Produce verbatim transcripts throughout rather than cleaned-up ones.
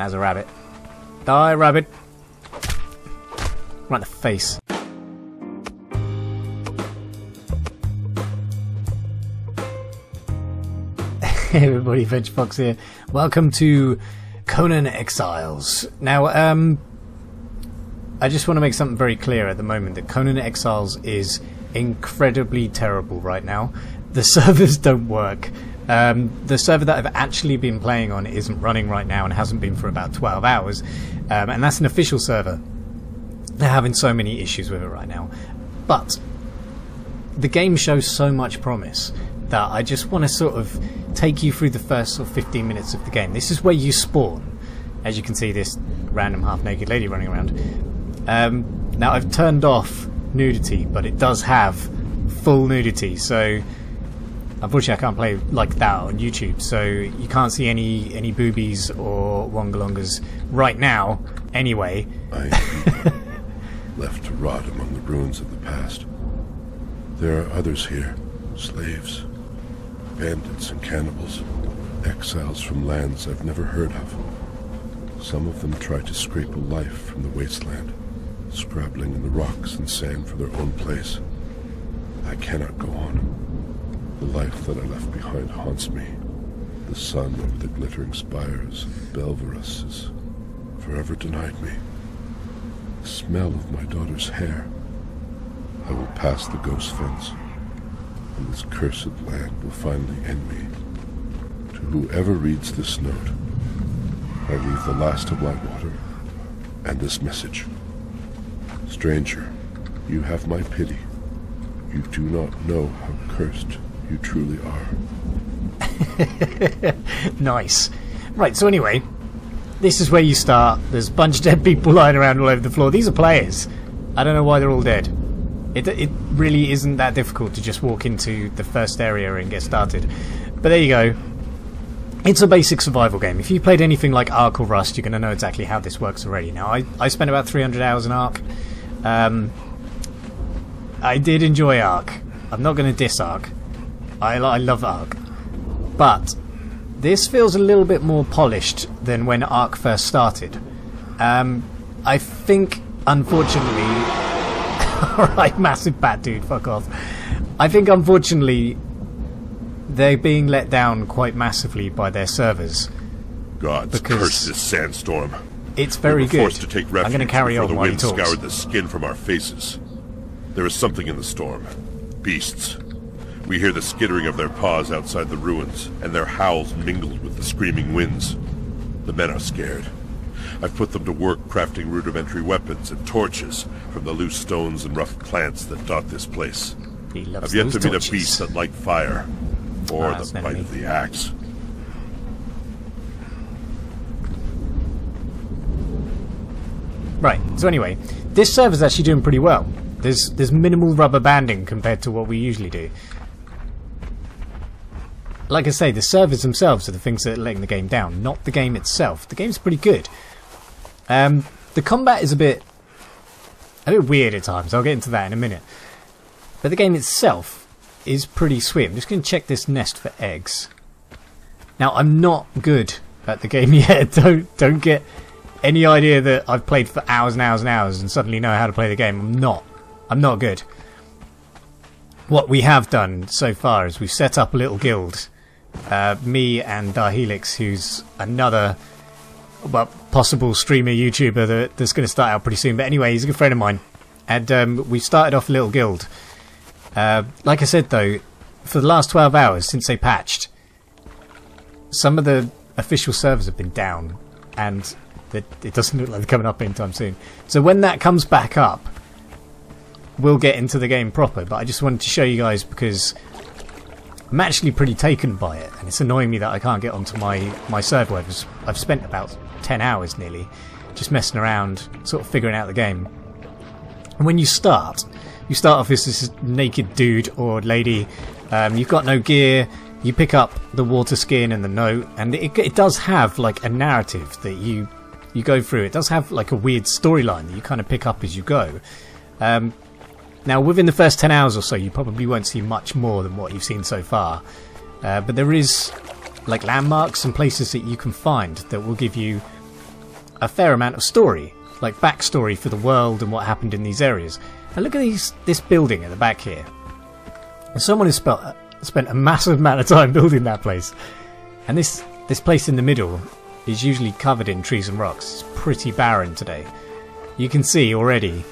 As a rabbit. Die, rabbit. Right in the face. Hey everybody, VentureFox here. Welcome to Conan Exiles. Now, um, I just want to make something very clear at the moment that Conan Exiles is incredibly terrible right now. The servers don't work. Um, the server that I've actually been playing on isn't running right now and hasn't been for about twelve hours, um, and that's an official server. They're having so many issues with it right now. But the game shows so much promise that I just want to sort of take you through the first sort of fifteen minutes of the game. This is where you spawn, as you can see this random half-naked lady running around. Um, now I've turned off nudity, but it does have full nudity, so unfortunately I can't play like that on YouTube, so you can't see any any boobies or wongalongas right now, anyway. I left to rot among the ruins of the past. There are others here. Slaves, bandits and cannibals, exiles from lands I've never heard of. Some of them try to scrape a life from the wasteland, scrabbling in the rocks and sand for their own place. I cannot go on. The life that I left behind haunts me. The sun over the glittering spires of Belverus has forever denied me. The smell of my daughter's hair. I will pass the ghost fence. And this cursed land will finally end me. To whoever reads this note, I leave the last of my water and this message. Stranger, you have my pity. You do not know how cursed you truly are. Nice. Right, so anyway, this is where you start. There's a bunch of dead people lying around all over the floor. These are players. I don't know why they're all dead. It, it really isn't that difficult to just walk into the first area and get started. But there you go. It's a basic survival game. If you played anything like Ark or Rust, you're going to know exactly how this works already. Now, I, I spent about three hundred hours in Ark. Um, I did enjoy Ark. I'm not going to diss Ark. I, I love Ark. But this feels a little bit more polished than when Ark first started. Um, I think, unfortunately... Alright, massive bat dude, fuck off. I think, unfortunately, they're being let down quite massively by their servers. God's curse this sandstorm. It's very good. We were forced to take refuge. I'm going to carry on while he talks. The wind scoured the skin from our faces. There is something in the storm. Beasts. We hear the skittering of their paws outside the ruins, and their howls mingled with the screaming winds. The men are scared. I've put them to work crafting rudimentary weapons and torches from the loose stones and rough plants that dot this place. He loves I've yet to meet torches. A beast that liked fire, or ah, the bite of the axe. Right, so anyway, this server's actually doing pretty well. There's, there's minimal rubber banding compared to what we usually do. Like I say, the servers themselves are the things that are letting the game down, not the game itself. The game's pretty good. Um, the combat is a bit, a bit weird at times. I'll get into that in a minute. But the game itself is pretty sweet. I'm just going to check this nest for eggs. Now, I'm not good at the game yet. Don't don't get any idea that I've played for hours and hours and hours and suddenly know how to play the game. I'm not. I'm not good. What we have done so far is we've set up a little guild. Uh, me and Dar Helix, who's another... well, possible streamer, YouTuber that, that's going to start out pretty soon. But anyway, he's a good friend of mine. And um, we started off a little guild. Uh, like I said, though, for the last twelve hours, since they patched, some of the official servers have been down. And it, it doesn't look like they're coming up anytime soon. So when that comes back up, we'll get into the game proper. But I just wanted to show you guys because I'm actually pretty taken by it. And it's annoying me that I can't get onto my, my server. I've, I've spent about... ten hours nearly, just messing around, sort of figuring out the game. And when you start, you start off as this naked dude or lady. Um, you've got no gear. You pick up the water skin and the note, and it, it does have like a narrative that you you go through. It does have like a weird storyline that you kind of pick up as you go. Um, now, within the first ten hours or so, you probably won't see much more than what you've seen so far. Uh, but there is like landmarks and places that you can find that will give you a fair amount of story, like backstory for the world and what happened in these areas. And look at these, this building at the back here. Someone has spelt, spent a massive amount of time building that place. And this, this place in the middle is usually covered in trees and rocks. It's pretty barren today. You can see already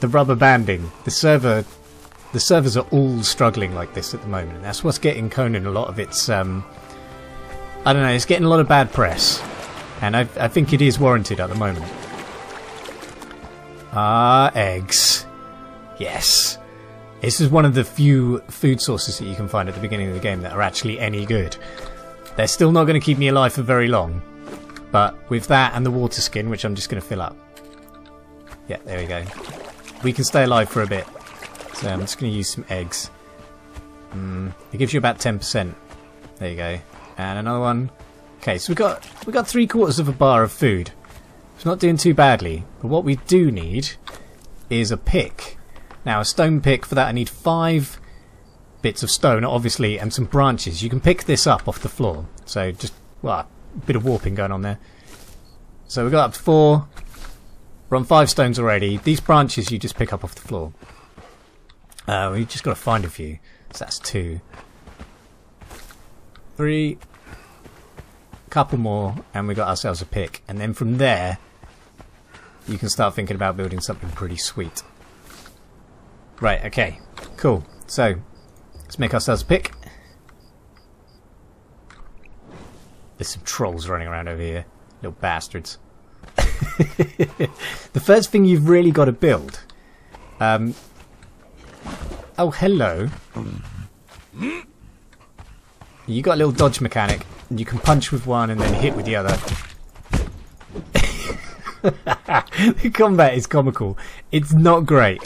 the rubber banding. The server, the servers are all struggling like this at the moment. And that's what's getting Conan a lot of its, um, I don't know, it's getting a lot of bad press. And I, I think it is warranted at the moment. Ah, eggs. Yes. This is one of the few food sources that you can find at the beginning of the game that are actually any good. They're still not going to keep me alive for very long. But with that and the water skin, which I'm just going to fill up. Yeah, there we go. We can stay alive for a bit. So I'm just going to use some eggs. Mm, it gives you about ten percent. There you go. And another one. Okay, so we've got, we've got three quarters of a bar of food. It's not doing too badly. But what we do need is a pick. Now, a stone pick, for that I need five bits of stone, obviously, and some branches. You can pick this up off the floor. So just, well, a bit of warping going on there. So we've got up to four. We're on five stones already. These branches you just pick up off the floor. Uh, we've just got to find a few. So that's two. Three. Couple more, and we got ourselves a pick. And then from there, you can start thinking about building something pretty sweet. Right, okay, cool. So, let's make ourselves a pick. There's some trolls running around over here. Little bastards. The first thing you've really got to build... Um, oh, hello. You got a little dodge mechanic. You can punch with one and then hit with the other. The combat is comical. It's not great.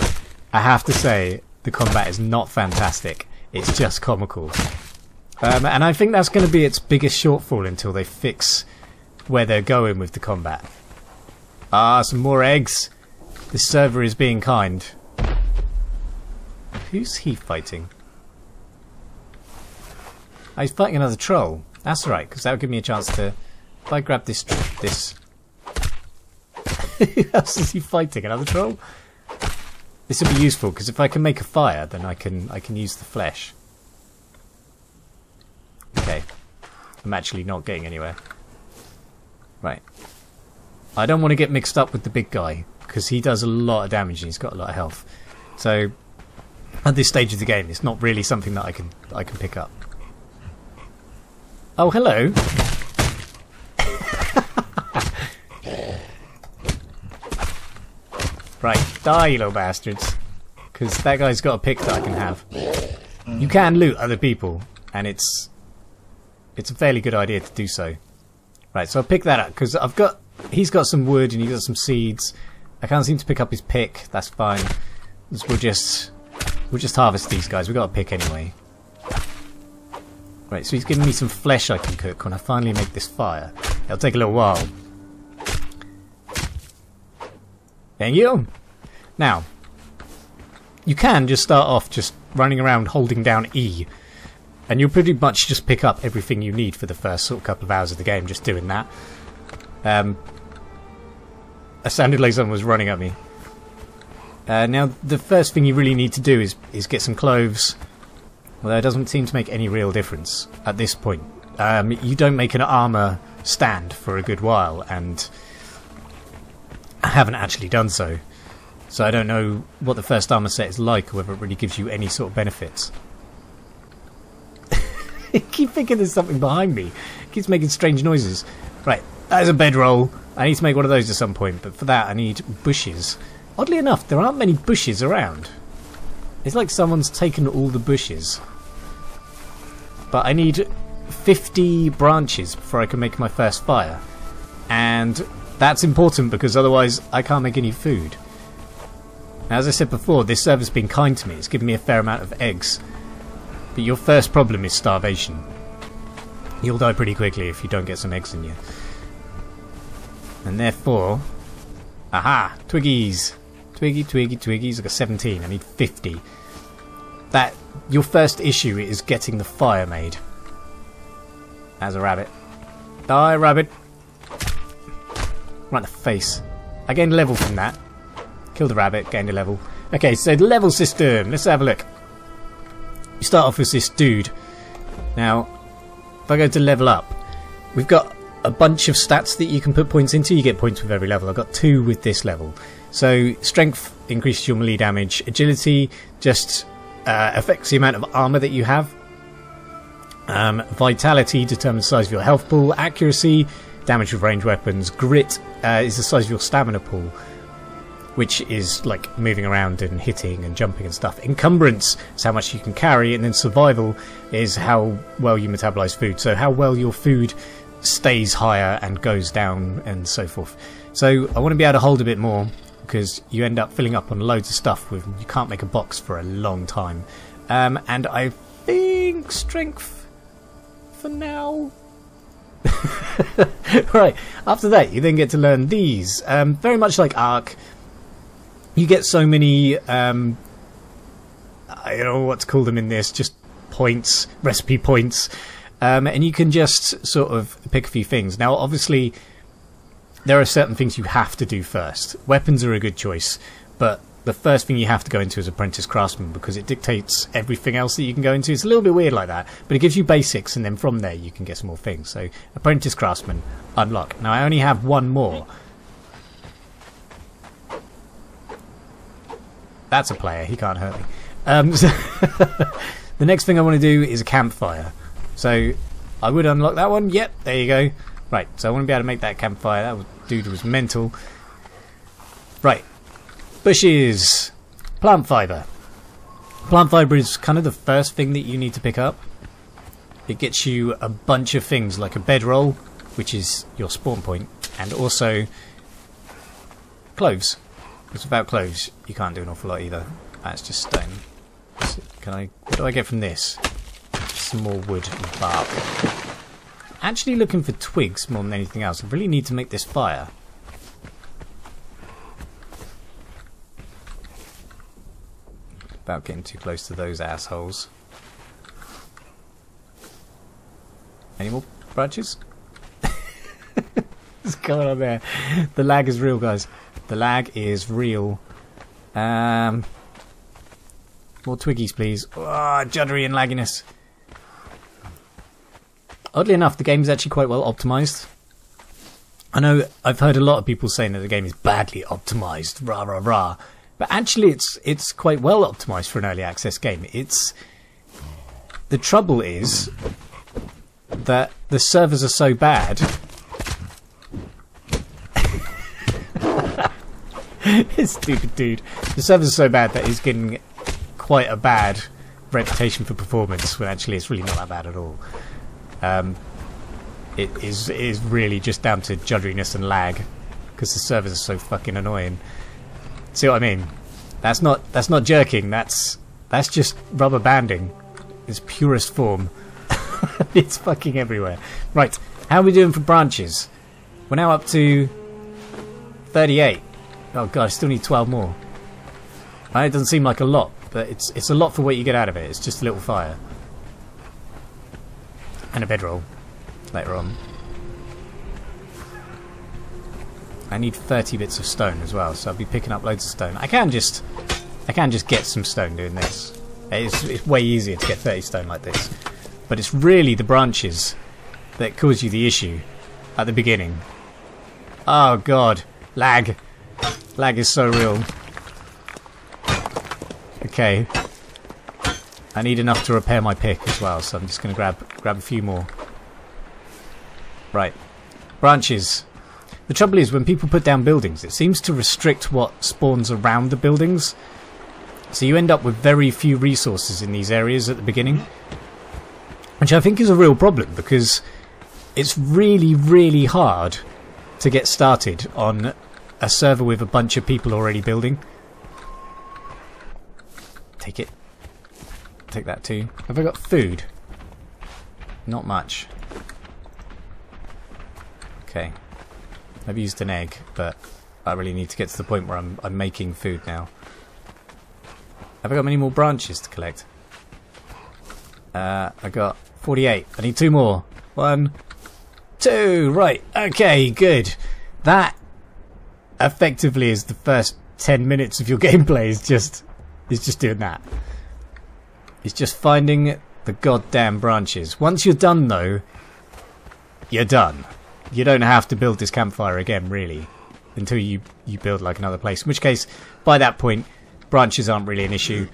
I have to say, the combat is not fantastic. It's just comical. Um, and I think that's going to be its biggest shortfall until they fix where they're going with the combat. Ah, some more eggs. This server is being kind. Who's he fighting? Oh, he's fighting another troll. That's right, because that would give me a chance to... If I grab this... this. Who else is he fighting? Another troll? This will be useful because if I can make a fire, then I can I can use the flesh. Okay, I'm actually not getting anywhere. Right, I don't want to get mixed up with the big guy because he does a lot of damage and he's got a lot of health. So at this stage of the game, it's not really something that I can I can pick up. Oh, hello. Right, die, you little bastards. Because that guy's got a pick that I can have. You can loot other people, and it's it's a fairly good idea to do so. Right, so I'll pick that up, because I've got... He's got some wood, and he's got some seeds. I can't seem to pick up his pick. That's fine. We'll just... We'll just harvest these guys. We've got a pick anyway. Right, so he's giving me some flesh I can cook when I finally make this fire. It'll take a little while. Thank you. Now, you can just start off just running around holding down E, and you'll pretty much just pick up everything you need for the first sort of couple of hours of the game just doing that. Um, it sounded like someone was running at me. Uh, now, the first thing you really need to do is, is get some cloves, although it doesn't seem to make any real difference at this point. Um, you don't make an armor stand for a good while, and... I haven't actually done so, so I don't know what the first armor set is like or whether it really gives you any sort of benefits. I keep thinking there's something behind me. It keeps making strange noises. Right, that is a bedroll. I need to make one of those at some point, but for that I need bushes. Oddly enough, there aren't many bushes around. It's like someone's taken all the bushes. But I need fifty branches before I can make my first fire. And... that's important because otherwise I can't make any food. Now, as I said before, this server's been kind to me. It's given me a fair amount of eggs. But your first problem is starvation. You'll die pretty quickly if you don't get some eggs in you. And therefore... Aha! Twiggies! Twiggy, twiggy, twiggies. I've got seventeen. I need fifty. That... Your first issue is getting the fire made. As a rabbit. Die, rabbit! Right in the face. I gained a level from that. Killed a rabbit, gained a level. Okay, so the level system. Let's have a look. You start off with this dude. Now, if I go to level up, we've got a bunch of stats that you can put points into. You get points with every level. I've got two with this level. So strength increases your melee damage. Agility just uh, affects the amount of armor that you have. Um, vitality determines the size of your health pool. Accuracy, damage with ranged weapons. Grit uh, is the size of your stamina pool, which is like moving around and hitting and jumping and stuff. Encumbrance is how much you can carry, and then survival is how well you metabolize food. So how well your food stays higher and goes down and so forth. So I want to be able to hold a bit more, because you end up filling up on loads of stuff with you can't make a box for a long time. Um, and I think strength for now. Right, after that you then get to learn these. Um, very much like Ark, you get so many um, I don't know what to call them in this, just points, recipe points. Um, and you can just sort of pick a few things. Now, obviously, there are certain things you have to do first. Weapons are a good choice, but the first thing you have to go into is Apprentice Craftsman, because it dictates everything else that you can go into. It's a little bit weird like that, but it gives you basics, and then from there you can get some more things. So, Apprentice Craftsman, unlock. Now, I only have one more. That's a player. He can't hurt me. Um, so the next thing I want to do is a campfire. So, I would unlock that one. Yep, there you go. Right, so I want to be able to make that campfire. That dude was mental. Right, bushes. Plant fibre. Plant fibre is kind of the first thing that you need to pick up. It gets you a bunch of things, like a bedroll, which is your spawn point, and also cloves. Because without cloves, you can't do an awful lot either. That's just stone. Can I? What do I get from this? Some more wood and bark. Actually looking for twigs more than anything else. I really need to make this fire. About getting too close to those assholes. Any more branches? What's going on there? The lag is real, guys. The lag is real. Um, more twiggies, please. Oh, juddery and lagginess. Oddly enough, the game is actually quite well optimised. I know I've heard a lot of people saying that the game is badly optimised, rah rah rah. But actually it's it's quite well optimised for an early access game. It's the trouble is that the servers are so bad. Stupid dude. The servers are so bad that he's getting quite a bad reputation for performance, when actually it's really not that bad at all. Um, it is it is really just down to judderiness and lag, because the servers are so fucking annoying. See what I mean? That's not that's not jerking. That's that's just rubber banding. It's purest form. It's fucking everywhere. Right, how are we doing for branches? We're now up to thirty-eight. Oh god, I still need twelve more. I know it doesn't seem like a lot, but it's it's a lot for what you get out of it. It's just a little fire. And a bedroll later on. I need thirty bits of stone as well, so I'll be picking up loads of stone. I can just, I can just get some stone doing this. It's, it's way easier to get thirty stone like this, but it's really the branches that cause you the issue at the beginning. Oh god, lag, lag is so real. Okay. I need enough to repair my pick as well, so I'm just going to grab grab a few more. Right. Branches. The trouble is, when people put down buildings, it seems to restrict what spawns around the buildings. So you end up with very few resources in these areas at the beginning. Which I think is a real problem, because it's really, really hard to get started on a server with a bunch of people already building. Take it. Take that too. Have I got food? Not much. Okay. I've used an egg, but I really need to get to the point where I'm, I'm making food now. Have I got many more branches to collect? Uh, I got forty-eight. I need two more. One, two. Right. Okay, good. That effectively is the first ten minutes of your gameplay is just is just doing that. It's just finding the goddamn branches. Once you're done though, you're done. You don't have to build this campfire again, really, until you, you build like another place. In which case, by that point, branches aren't really an issue.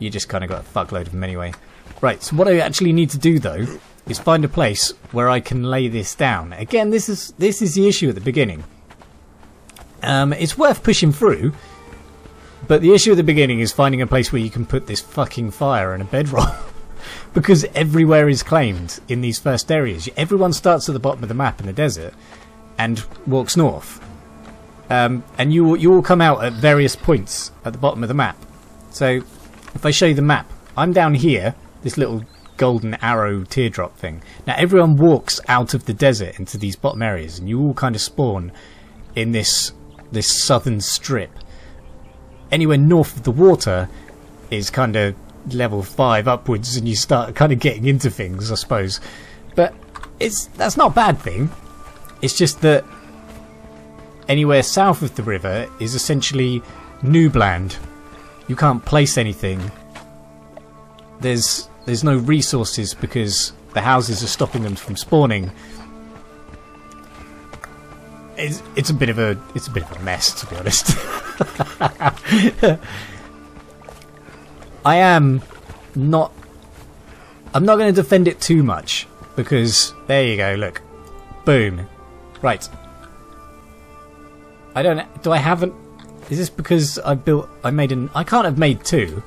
You just kind of got a fuckload of them anyway. Right, so what I actually need to do though is find a place where I can lay this down. Again, this is this is the issue at the beginning. Um, it's worth pushing through, but the issue at the beginning is finding a place where you can put this fucking fire and a bedroll. Because everywhere is claimed in these first areas. Everyone starts at the bottom of the map in the desert and walks north. Um, and you, you all come out at various points at the bottom of the map. So if I show you the map, I'm down here, this little golden arrow teardrop thing. Now everyone walks out of the desert into these bottom areas and you all kind of spawn in this, this southern strip. Anywhere north of the water is kind of level five upwards and you start kind of getting into things, I suppose. But it's that's not a bad thing. It's just that anywhere south of the river is essentially noob land. You can't place anything. There's there's no resources because the houses are stopping them from spawning. It's it's a bit of a it's a bit of a mess, to be honest. I am not... I'm not going to defend it too much, because... There you go, look. Boom. Right. I don't... Do I haven't... Is this because I built... I made an... I can't have made two.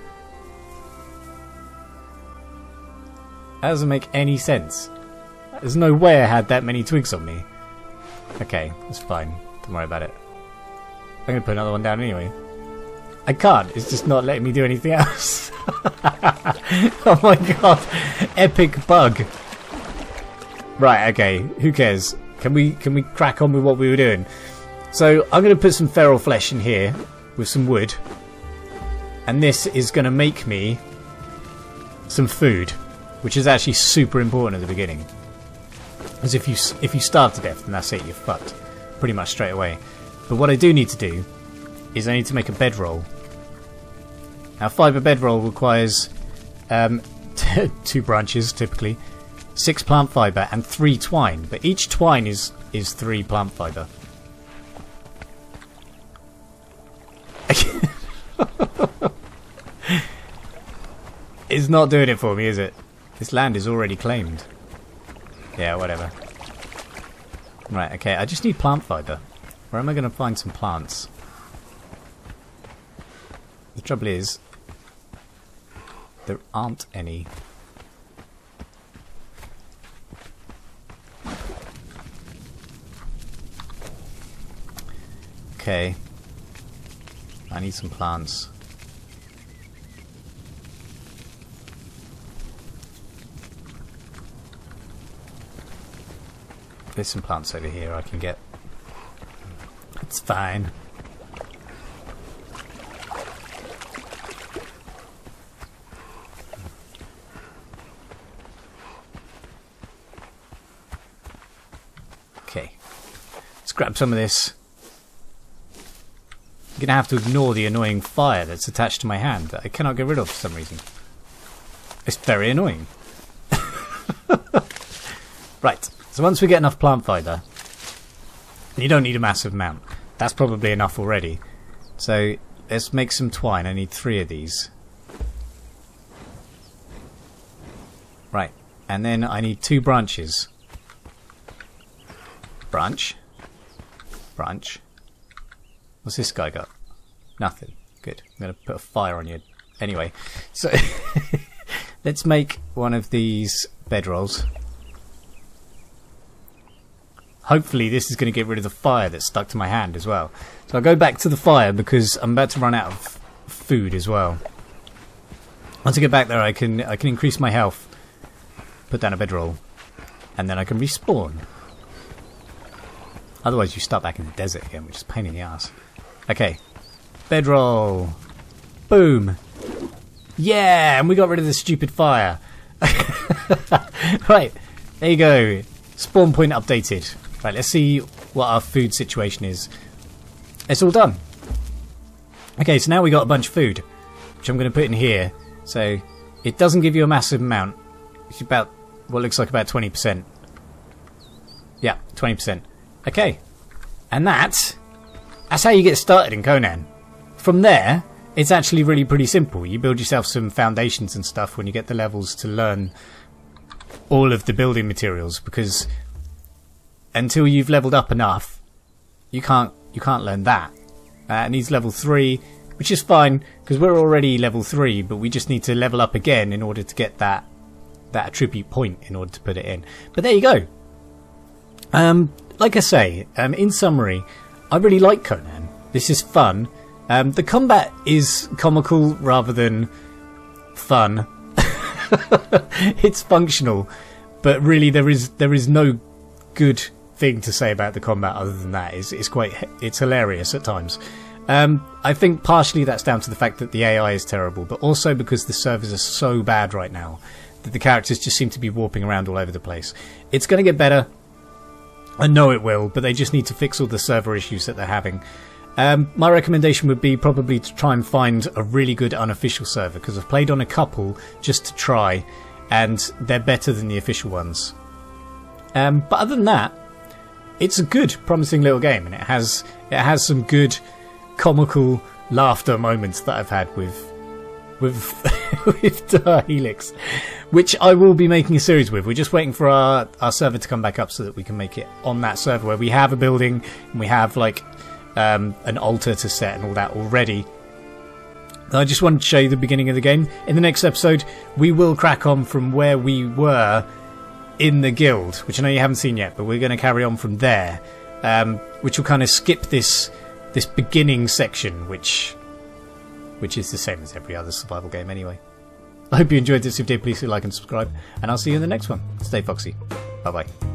That doesn't make any sense. There's no way I had that many twigs on me. Okay, that's fine. Don't worry about it. I'm going to put another one down anyway. I can't, it's just not letting me do anything else. Oh my god, epic bug. Right, okay, who cares? Can we can we crack on with what we were doing? So I'm going to put some feral flesh in here with some wood. And this is going to make me some food, which is actually super important at the beginning. Because if you, if you starve to death, then that's it, you're fucked. Pretty much straight away. But what I do need to do is I need to make a bedroll. Now, fibre bedroll requires um, two branches, typically, six plant fibre and three twine. But each twine is is three plant fibre. It's not doing it for me, is it? This land is already claimed. Yeah, whatever. Right, okay. I just need plant fibre. Where am I going to find some plants? The trouble is, there aren't any. Okay. I need some plants. There's some plants over here I can get. It's fine. Grab some of this. I'm going to have to ignore the annoying fire that's attached to my hand that I cannot get rid of for some reason. It's very annoying. Right, so once we get enough plant fibre, and you don't need a massive amount, that's probably enough already. So let's make some twine. I need three of these. Right, and then I need two branches. Branch. Branch. What's this guy got? Nothing. Good. I'm going to put a fire on you. Anyway, so let's make one of these bedrolls. Hopefully this is going to get rid of the fire that's stuck to my hand as well. So I'll go back to the fire because I'm about to run out of food as well. Once I get back there, I can I can increase my health, put down a bedroll, and then I can respawn. Otherwise you start back in the desert again, which is a pain in the ass. Okay. Bedroll. Boom. Yeah, and we got rid of the stupid fire. Right, there you go. Spawn point updated. Right, let's see what our food situation is. It's all done. Okay, so now we got a bunch of food, which I'm going to put in here. So it doesn't give you a massive amount. It's about what looks like about twenty percent. Yeah, twenty percent. Okay. And that, that's how you get started in Conan. From there, it's actually really pretty simple. You build yourself some foundations and stuff when you get the levels to learn all of the building materials, because until you've leveled up enough, you can't you can't learn that. Uh, it needs level three, which is fine because we're already level three, but we just need to level up again in order to get that that attribute point in order to put it in. But there you go. Um, like I say, um, in summary, I really like Conan. This is fun. Um, the combat is comical rather than fun. It's functional, but really there is there is no good thing to say about the combat other than that. It's, it's quite it's hilarious at times. Um, I think partially that's down to the fact that the A I is terrible, but also because the servers are so bad right now that the characters just seem to be warping around all over the place. It's going to get better. I know it will, but they just need to fix all the server issues that they're having. Um, my recommendation would be probably to try and find a really good unofficial server, because I've played on a couple just to try, and they're better than the official ones. Um, but other than that, it's a good, promising little game, and it has it has some good, comical laughter moments that I've had with with with Dar Helix, which I will be making a series with. We're just waiting for our our server to come back up so that we can make it on that server where we have a building and we have like. Um, an altar to set and all that already. I just wanted to show you the beginning of the game. In the next episode, we will crack on from where we were in the guild, which I know you haven't seen yet, but we're going to carry on from there, um, which will kind of skip this this beginning section, which which is the same as every other survival game anyway. I hope you enjoyed this. If you did, please do like and subscribe, and I'll see you in the next one. Stay foxy. Bye bye.